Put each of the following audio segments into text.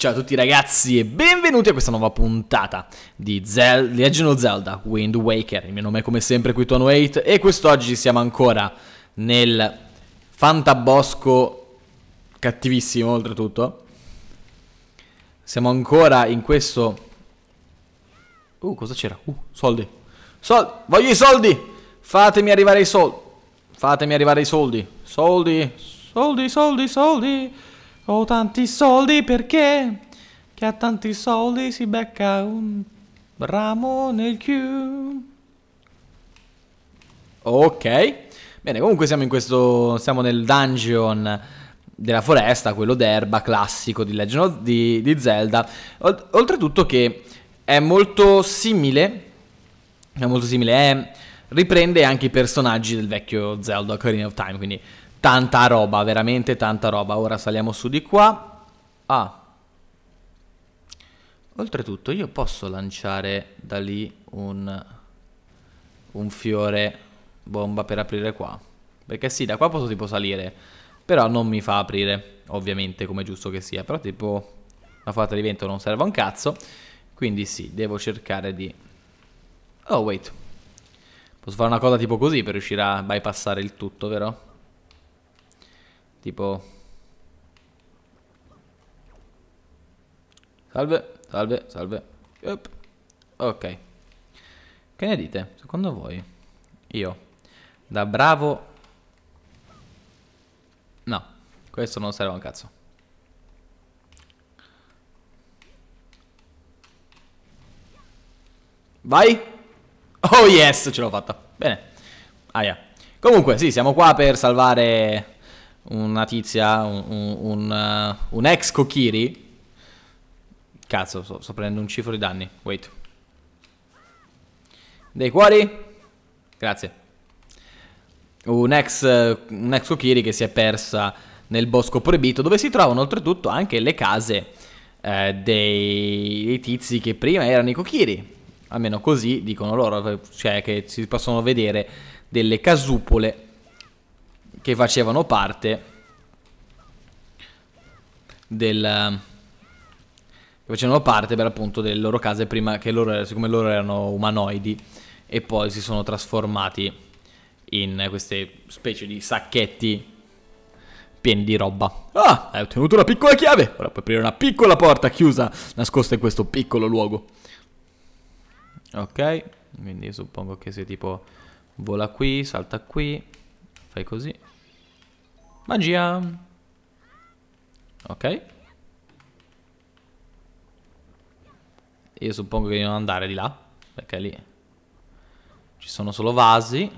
Ciao a tutti ragazzi e benvenuti a questa nuova puntata di The Legend of Zelda: Wind Waker. Il mio nome è come sempre Quit108 e quest'oggi siamo ancora nel fantabosco cattivissimo, oltretutto. Siamo ancora in questo... cosa c'era? Soldi. Soldi! Voglio i soldi! Fatemi arrivare i soldi! Fatemi arrivare i soldi! Soldi! Soldi, soldi, soldi! Ho tanti soldi perché chi ha tanti soldi si becca un ramo nel culo. Ok. Bene, comunque siamo in questo... siamo nel dungeon della foresta, quello d'erba classico di Legend of... di Zelda. Oltretutto che è molto simile. Riprende anche i personaggi del vecchio Zelda Ocarina of Time, quindi... tanta roba, veramente tanta roba. Ora saliamo su di qua. Oltretutto io posso lanciare da lì un fiore bomba per aprire qua. Perché sì, da qua posso tipo salire, però non mi fa aprire, ovviamente, come è giusto che sia. Però tipo una fata di vento non serve a un cazzo, quindi sì, devo cercare di... wait, posso fare una cosa tipo così per riuscire a bypassare il tutto, vero? Tipo... salve, salve, salve. Ok. Che ne dite? Secondo voi? Io, da bravo... no, questo non serve a un cazzo. Vai! Oh yes, ce l'ho fatta. Bene. Comunque, sì, siamo qua per salvare... una tizia, un ex Kokiri. Cazzo, sto prendendo un cifro di danni. Wait. Dei cuori. Grazie. Un ex Kokiri che si è persa nel bosco proibito, dove si trovano oltretutto anche le case dei tizi che prima erano i Kokiri. Almeno così dicono loro, cioè che si possono vedere delle casupole che facevano parte per appunto delle loro case prima che loro, siccome loro erano umanoidi e poi si sono trasformati in queste specie di sacchetti pieni di roba. Hai ottenuto una piccola chiave, ora puoi aprire una piccola porta chiusa nascosta in questo piccolo luogo. Ok, quindi suppongo che sia tipo vola qui, salta qui, fai così. Magia. Ok. Io suppongo che non andare di là, perché lì ci sono solo vasi.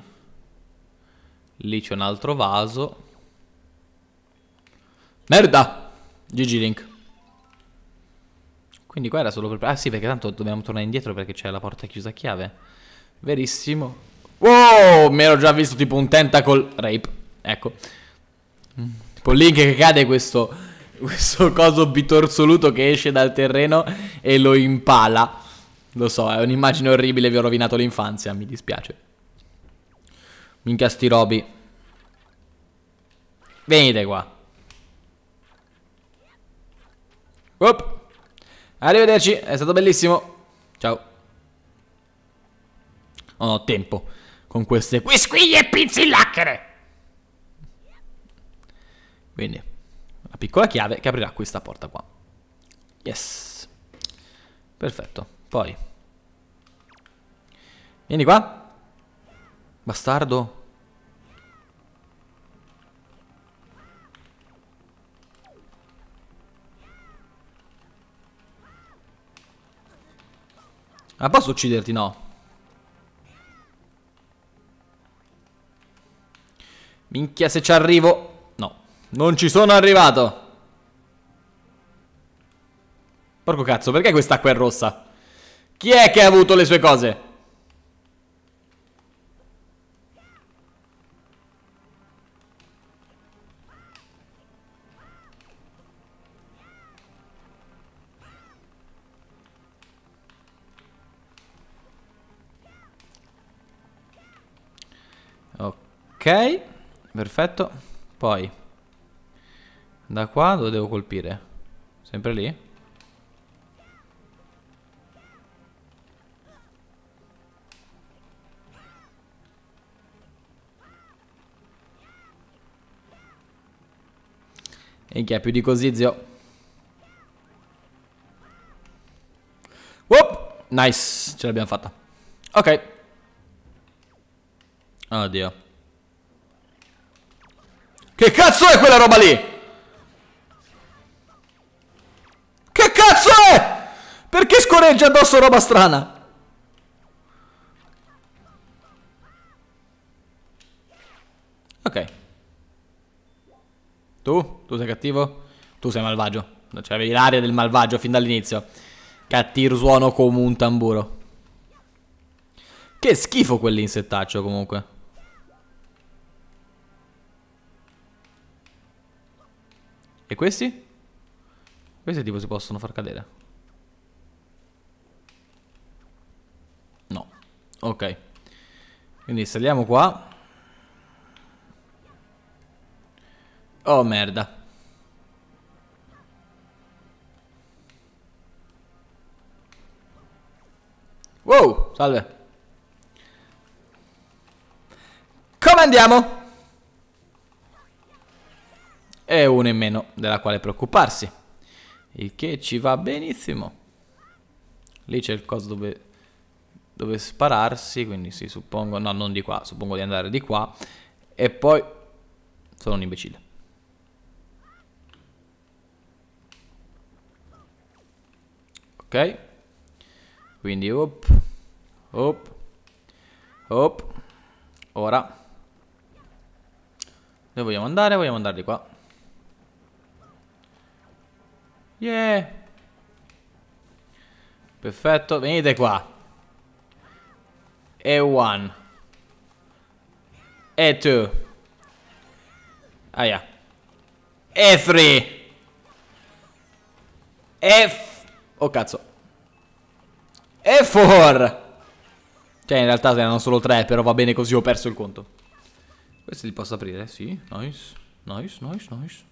Lì c'è un altro vaso. Merda! GG Link. Quindi qua era solo per... ah sì, perché tanto dobbiamo tornare indietro perché c'è la porta chiusa a chiave. Verissimo. Wow, mi ero già visto tipo un Tentacle Rape. Ecco. Tipo Link che cade, questo coso bitorzoluto che esce dal terreno e lo impala. Lo so, è un'immagine orribile, vi ho rovinato l'infanzia, mi dispiace. Minchia sti robi. Venite qua. Op. Arrivederci, è stato bellissimo. Ciao. Non ho tempo con queste quisquiglie e pinzillacchere. Quindi la piccola chiave che aprirà questa porta qua. Yes. Perfetto. Poi vieni qua, bastardo. Ma posso ucciderti? No. Minchia se ci arrivo. No, non ci sono arrivato. Porco cazzo, perché quest'acqua è rossa? Chi è che ha avuto le sue cose? Ok. Perfetto. Poi da qua dove devo colpire? Sempre lì? E che è più di così, zio. Whoop! Nice, ce l'abbiamo fatta. Ok. Oddio. Che cazzo è quella roba lì? Che cazzo è? Perché scorreggia addosso roba strana? Ok. Tu? Tu sei cattivo? Tu sei malvagio. Non c'avevi l'aria del malvagio fin dall'inizio. Cattivo suono come un tamburo. Che schifo quell'insettaccio comunque. E questi? Questi tipo si possono far cadere. No. Ok. Quindi saliamo qua. Oh merda. Wow, salve. Come andiamo? E uno in meno della quale preoccuparsi. Il che ci va benissimo. Lì c'è il coso dove spararsi. Quindi si suppongo. No, non di qua. Suppongo di andare di qua. E poi sono un imbecille. Ok, quindi op, op, op. Ora noi vogliamo andare di qua. Yeah. Perfetto, venite qua. E one. E two. Ah yeah. E three. E... oh cazzo. E 4. Cioè in realtà erano solo 3. Però va bene così, ho perso il conto. Questi li posso aprire? Sì. Nice. Nice, nice, nice.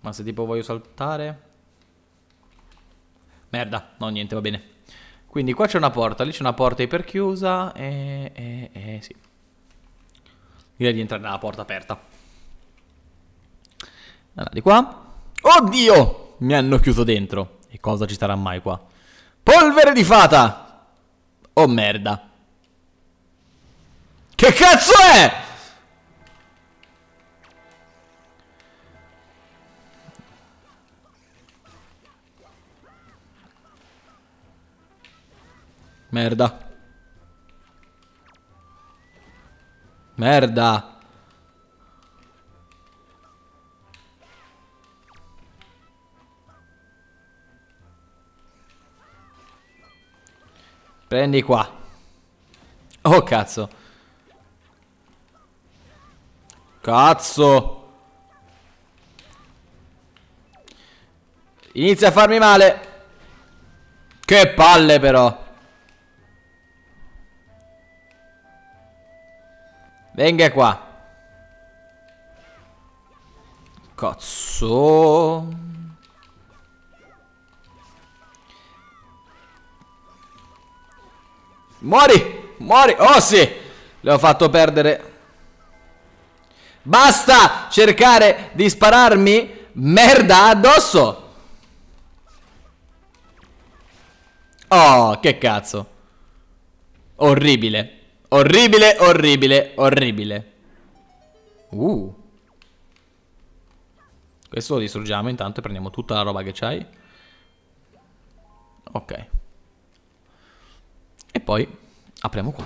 Ma se tipo voglio saltare. Merda. No niente, va bene. Quindi qua c'è una porta. Lì c'è una porta iperchiusa. Sì. Direi di entrare nella porta aperta. Allora, di qua. Oddio! Mi hanno chiuso dentro. E cosa ci sarà mai qua? Polvere di fata! Oh merda. Che cazzo è? Merda. Merda. Prendi qua. Oh cazzo. Cazzo. Inizia a farmi male. Che palle però. Venga qua. Cazzo. Muori, muori, oh sì, le ho fatto perdere. Basta cercare di spararmi merda addosso. Oh, che cazzo. Orribile, orribile, orribile, orribile. Questo lo distruggiamo intanto e prendiamo tutta la roba che c'hai. Ok. E poi apriamo qua.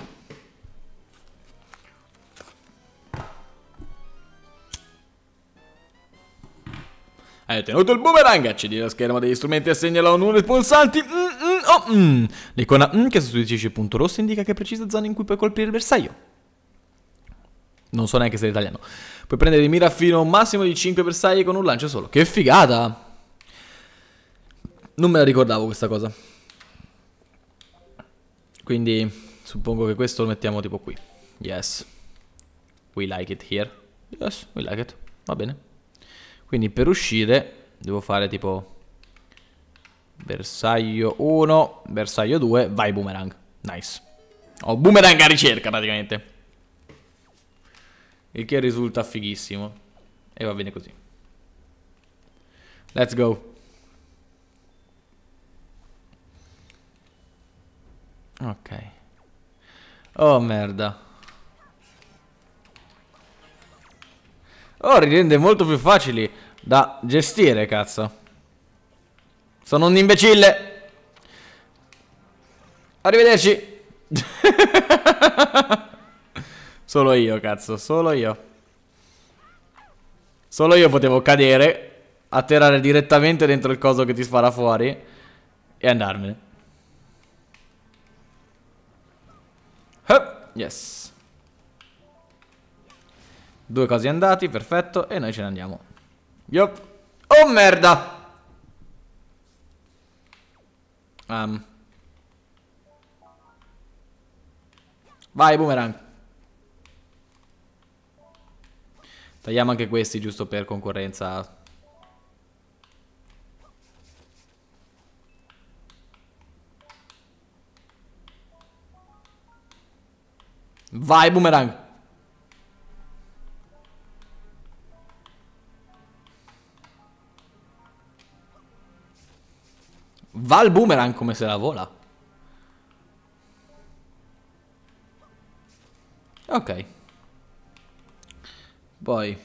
Hai ottenuto il boomerang. Accedi alla scherma degli strumenti e assegnala a uno dei pulsanti. L'icona che sostituisce il punto rosso indica che precisa zona in cui puoi colpire il bersaglio. Non so neanche se è italiano. Puoi prendere di mira fino a un massimo di 5 bersagli con un lancio solo. Che figata. Non me la ricordavo questa cosa. Quindi suppongo che questo lo mettiamo tipo qui. Yes. We like it here. Yes, we like it. Va bene. Quindi per uscire devo fare tipo bersaglio 1, bersaglio 2, vai boomerang. Nice. Ho boomerang a ricerca praticamente. il che risulta fighissimo. E va bene così. Let's go. Ok. Oh merda. Oh, rende molto più facili da gestire, cazzo. Sono un imbecille. Arrivederci. Solo io, cazzo, solo io. Solo io potevo cadere, atterrare direttamente dentro il coso che ti spara fuori e andarmene. Hup, yes. Due cose andati, perfetto, e noi ce ne andiamo. Yup. Oh merda. Vai boomerang. Tagliamo anche questi giusto per concorrenza. Vai boomerang. Va il boomerang come se la vola. Ok. Poi.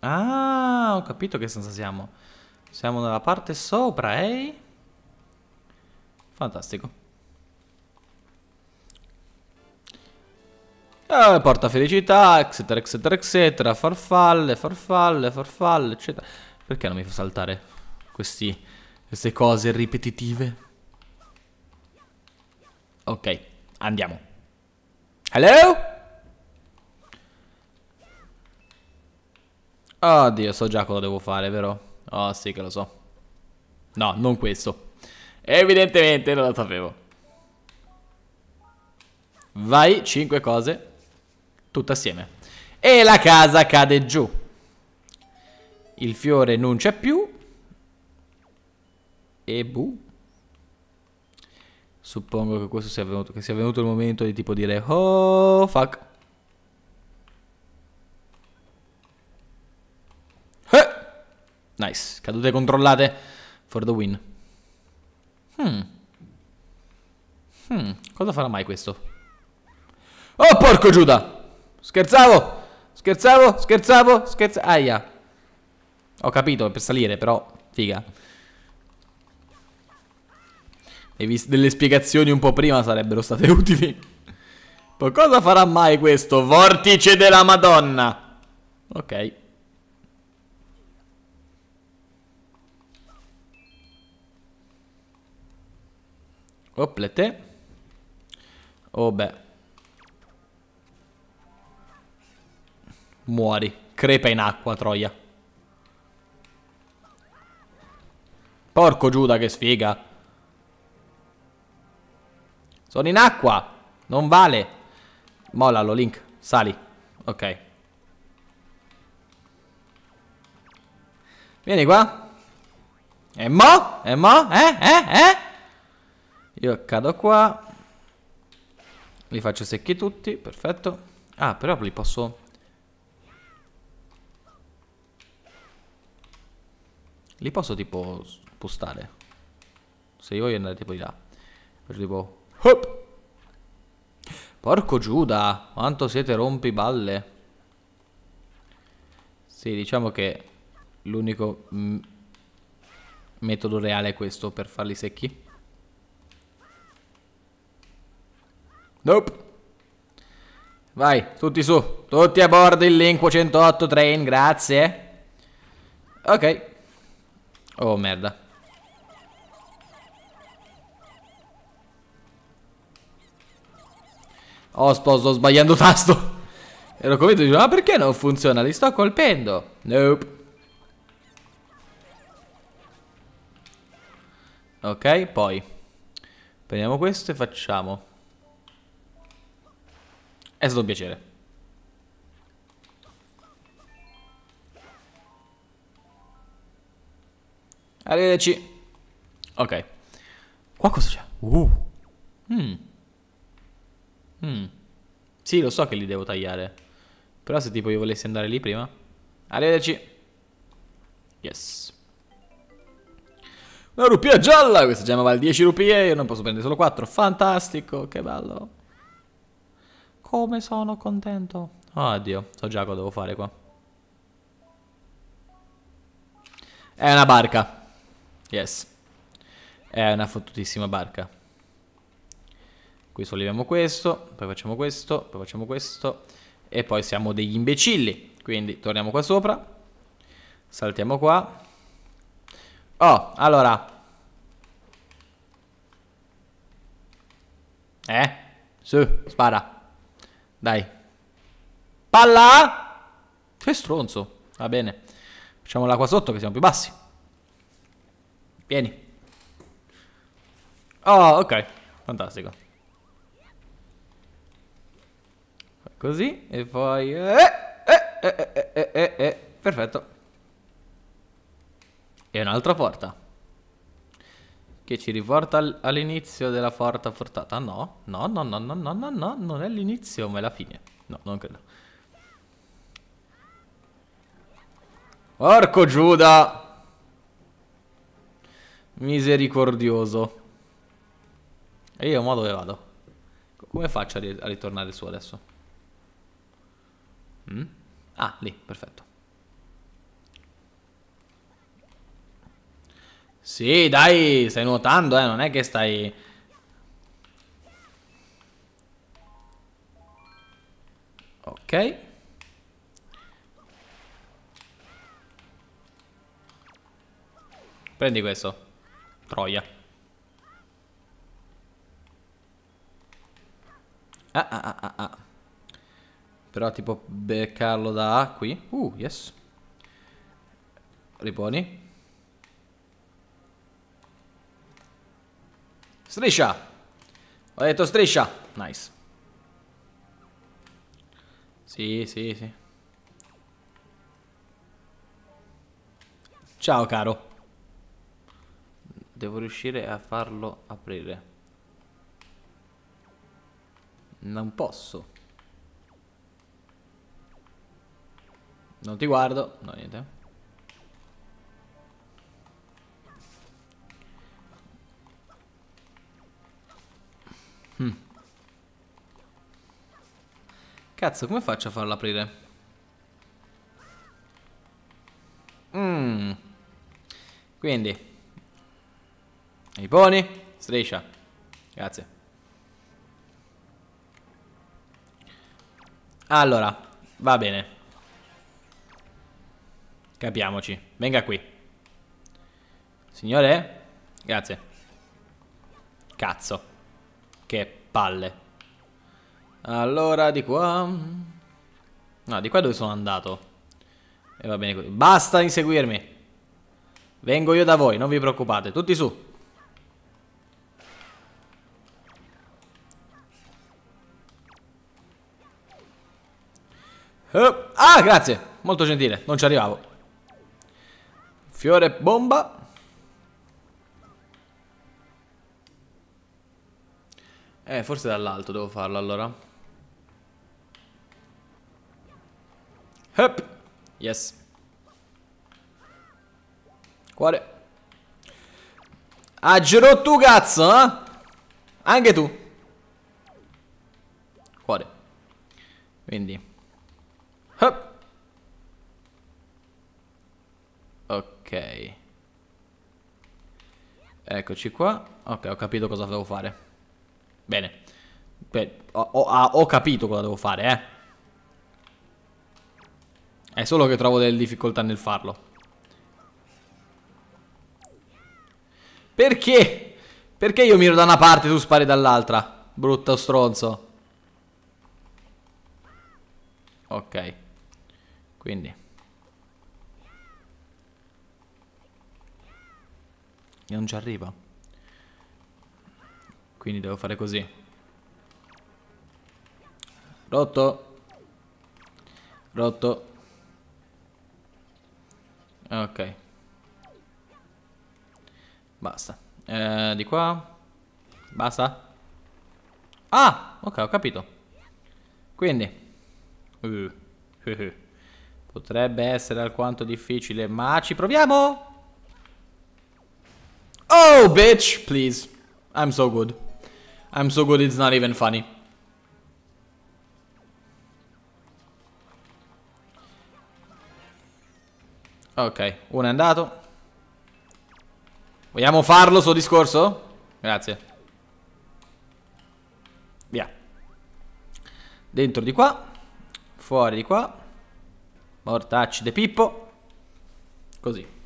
Ah, ho capito che senza siamo. Siamo nella parte sopra, eh? Fantastico. Porta felicità, eccetera, eccetera, eccetera. Farfalle, farfalle, farfalle, eccetera. Perché non mi fa saltare questi... queste cose ripetitive. Ok, andiamo. Hello? Oddio, so già cosa devo fare, vero? Oh sì che lo so. No, non questo. Evidentemente non lo sapevo. Vai, 5 cose tutte assieme. E la casa cade giù. Il fiore non c'è più. E bu. Suppongo che questo sia avvenuto, che sia venuto il momento di tipo dire oh fuck. Nice. Cadute controllate for the win. Cosa farà mai questo? Oh porco Giuda. Scherzavo. Scherzavo. Scherzavo. Scherzavo. Aia. Ho capito, è per salire però. Figa. Delle spiegazioni un po' prima sarebbero state utili. Poi cosa farà mai questo vortice della Madonna? Ok. Oplete. Oh beh. Muori. Crepa in acqua, troia. Porco Giuda, che sfiga. Sono in acqua. Non vale. Mollalo Link. Sali. Ok. Vieni qua. E mo? E mo? Io cado qua. Li faccio secchi tutti. Perfetto. Ah però li posso. Li posso tipo spostare. Se io voglio andare tipo di là. Faccio tipo hop. Porco Giuda, quanto siete rompiballe. Sì, diciamo che l'unico metodo reale è questo per farli secchi. Nope. Vai, tutti su. Tutti a bordo il Link 108 train, grazie. Ok. Oh merda. Oh, sto sbagliando tasto. Ero convinto di dire, ma perché non funziona? Li sto colpendo. Nope. Ok, poi prendiamo questo e facciamo. È stato un piacere. Arrivederci. Ok. Qua cosa c'è? Sì, lo so che li devo tagliare. Però se tipo io volessi andare lì prima. Arrivederci. Yes. Una rupia gialla. Questa gemma vale 10 rupie. Io non posso prendere solo 4. Fantastico. Che bello. Come sono contento. Oh Dio. So già cosa devo fare qua. È una barca. Yes. È una fottutissima barca. Qui solleviamo questo. Poi facciamo questo. Poi facciamo questo. E poi siamo degli imbecilli. Quindi torniamo qua sopra. Saltiamo qua. Oh, allora. Su, spara. Dai. Palla. Che stronzo. Va bene. Facciamola qua sotto che siamo più bassi. Vieni. Oh, ok. Fantastico. Così e poi perfetto. E un'altra porta che ci riporta all'inizio della porta portata. No, no, no, no, no, no, no, no, non è l'inizio ma è la fine. No, non credo. Porco Giuda. Misericordioso. E io ma dove vado? Come faccio a ritornare su adesso? Ah, lì, perfetto. Sì, dai, stai nuotando, non è che stai... Ok. Prendi questo. Troia. Però tipo beccarlo da qui. Yes. Riponi. Striscia. Ho detto striscia. Nice. Sì, sì, sì. Ciao caro. Devo riuscire a farlo aprire. Non posso. Non ti guardo. No, niente. Cazzo, come faccio a farlo aprire? Quindi i poni. Striscia. Grazie. Allora, va bene. Capiamoci. Venga qui. Signore. Grazie. Cazzo. Che palle. Allora di qua. No, di qua dove sono andato. E va bene così. Basta inseguirmi. Vengo io da voi. Non vi preoccupate. Tutti su. Ah, grazie. Molto gentile. Non ci arrivavo. Fiore bomba. Forse dall'alto devo farlo allora. Hop. Yes. Cuore. Ah, girò tu cazzo, eh? Anche tu. Cuore. Quindi hop. Ok. Eccoci qua. Ok, ho capito cosa devo fare. Bene. Ho capito cosa devo fare, È solo che trovo delle difficoltà nel farlo. Perché? Perché io miro da una parte e tu spari dall'altra? Brutto stronzo. Ok. Quindi non ci arriva. Quindi devo fare così. Rotto. Rotto. Ok. Basta. Di qua. Basta. Ah, ok, ho capito. Quindi Potrebbe essere alquanto difficile, ma ci proviamo! Oh, bitch, please. I'm so good. I'm so good it's not even funny. Ok, uno è andato. Vogliamo farlo sto discorso? Grazie. Via. Dentro di qua. Fuori di qua. Mortacci de Pippo. Così.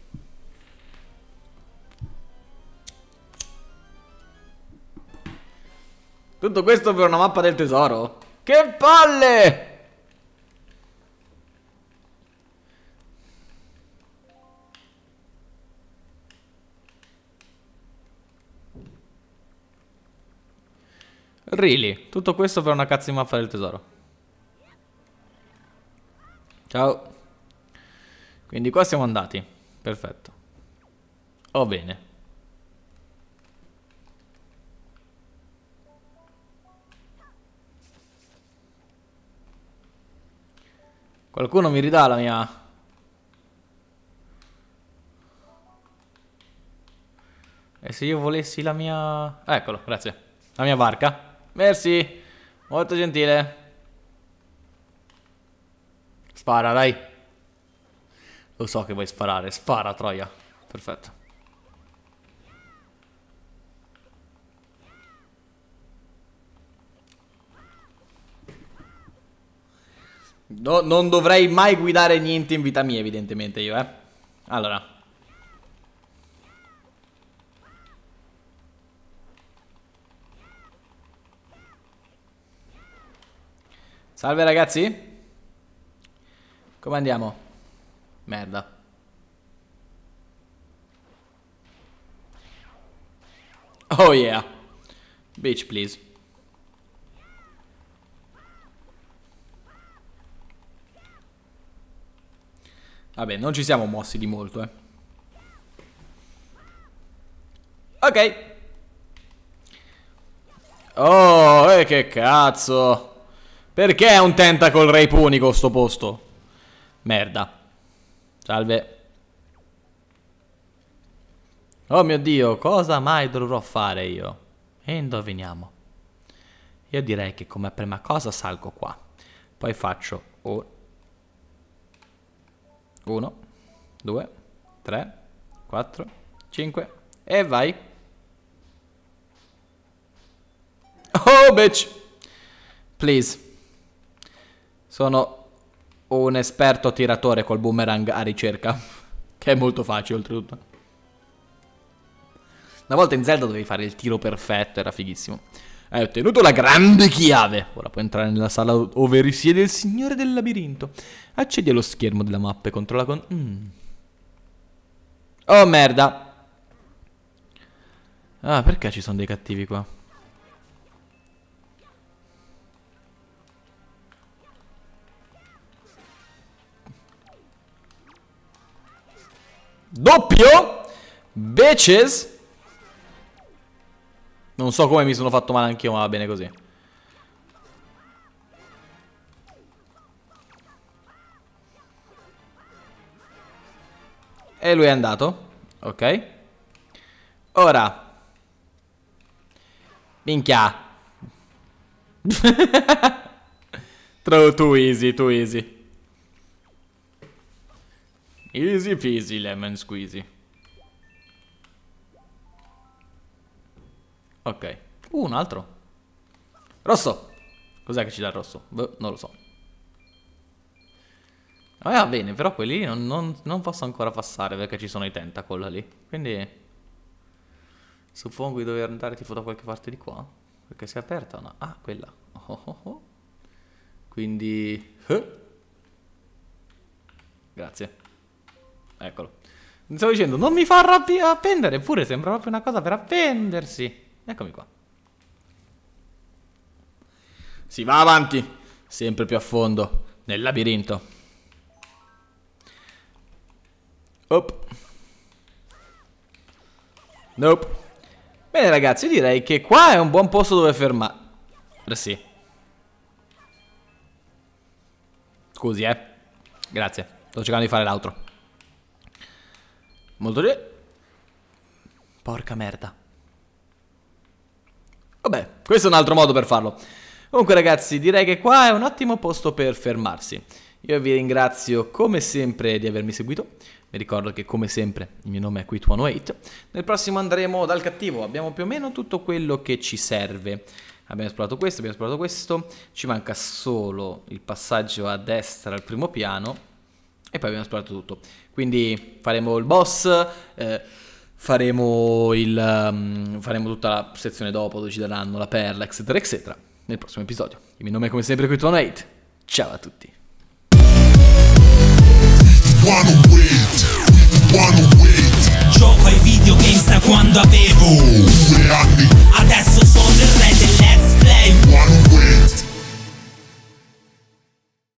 Tutto questo per una mappa del tesoro? Che palle! Really? Tutto questo per una cazzo di mappa del tesoro? Ciao. Quindi qua siamo andati. Perfetto. Oh bene. Qualcuno mi ridà la mia... E se io volessi la mia... Eccolo, grazie. La mia barca. Merci, molto gentile. Spara, dai. Lo so che vuoi sparare. Spara, troia. Perfetto. No, non dovrei mai guidare niente in vita mia, evidentemente io, eh. Allora. Salve ragazzi. Come andiamo? Merda. Oh yeah. Bitch please. Vabbè, non ci siamo mossi di molto, eh. Ok. Oh, e che cazzo. Perché è un Tentacle Rape unico sto posto? Merda. Salve. Oh mio Dio, cosa mai dovrò fare io? E indoviniamo. Io direi che come prima cosa salgo qua. Poi faccio 1, 2, 3, 4, 5 e vai. Oh bitch. Please. Sono un esperto tiratore col boomerang a ricerca. Che è molto facile oltretutto. Una volta in Zelda dovevi fare il tiro perfetto, era fighissimo. Hai ottenuto la grande chiave. Ora puoi entrare nella sala dove risiede il signore del labirinto. Accedi allo schermo della mappa e controlla con... Oh merda. Ah, perché ci sono dei cattivi qua? Doppio bitches. Non so come mi sono fatto male anch'io, ma va bene così. E lui è andato. Ok. Ora. Minchia. Too easy, too easy. Easy peasy lemon squeezy. Ok. Un altro. Rosso. Cos'è che ci dà il rosso? Beh, non lo so. Va bene, però quelli lì non posso ancora passare perché ci sono i tentacle lì. Quindi suppongo di dover andare tipo da qualche parte di qua. Perché si è aperta una... Ah, quella. Quindi... Grazie. Eccolo. Mi stavo dicendo, non mi fa appendere. Eppure sembra proprio una cosa per appendersi. Eccomi qua. Si va avanti. Sempre più a fondo. Nel labirinto. Op. Nope. Bene ragazzi, direi che qua è un buon posto dove fermarsi. Scusi, Grazie. Sto cercando di fare l'altro. Molto bene. Porca merda. Vabbè, questo è un altro modo per farlo. Comunque ragazzi, direi che qua è un ottimo posto per fermarsi. Io vi ringrazio come sempre di avermi seguito. Vi ricordo che come sempre il mio nome è Quit108. Nel prossimo andremo dal cattivo. Abbiamo più o meno tutto quello che ci serve. Abbiamo esplorato questo. Ci manca solo il passaggio a destra al primo piano. E poi abbiamo esplorato tutto. Quindi faremo il boss, faremo tutta la sezione dopo dove ci daranno la perla, eccetera, eccetera. Nel prossimo episodio. Il mio nome è come sempre Quit108. Ciao a tutti. Gioco ai videogames da quando avevo 2 anni.